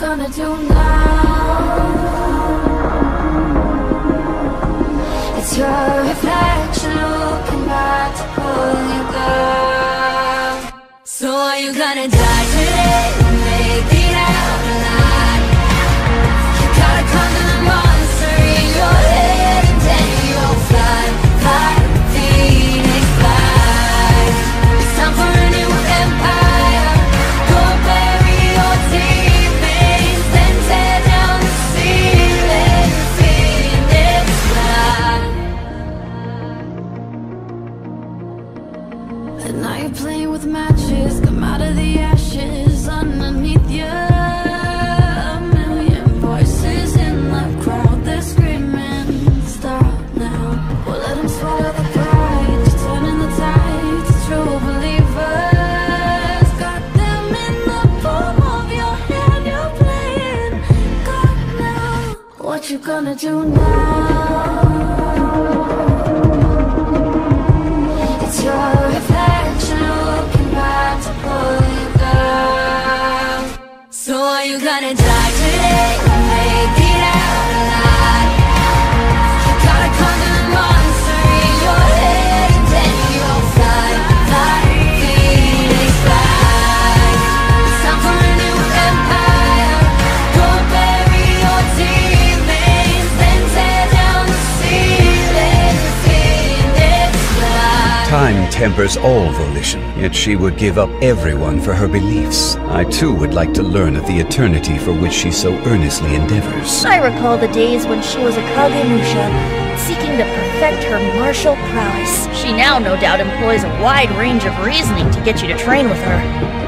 gonna do now? It's your reflection looking back to pull you down. So are you gonna die today and make it out alive? You gotta come to the monster in your head, and then you'll fly, fly, Phoenix, fly. It's time for a new empire. Playing with matches, come out of the ashes underneath you. A million voices in the crowd, they're screaming, stop now. We'll let them swallow the pride, just turning the tide to true believers. Got them in the palm of your hand, you're playing God now. What you gonna do now? It's your you gonna die today and make it out alive. You gotta conquer the monster in your head, and then you'll fly, fly, Phoenix, fly. It's time for a new empire. Go bury your demons, then tear down the ceiling, Phoenix, fly. Time tempers all volition, yet she would give up everyone for her beliefs. I too would like to learn of the eternity for which she so earnestly endeavors. I recall the days when she was a Kage Musha, seeking to perfect her martial prowess. She now no doubt employs a wide range of reasoning to get you to train with her.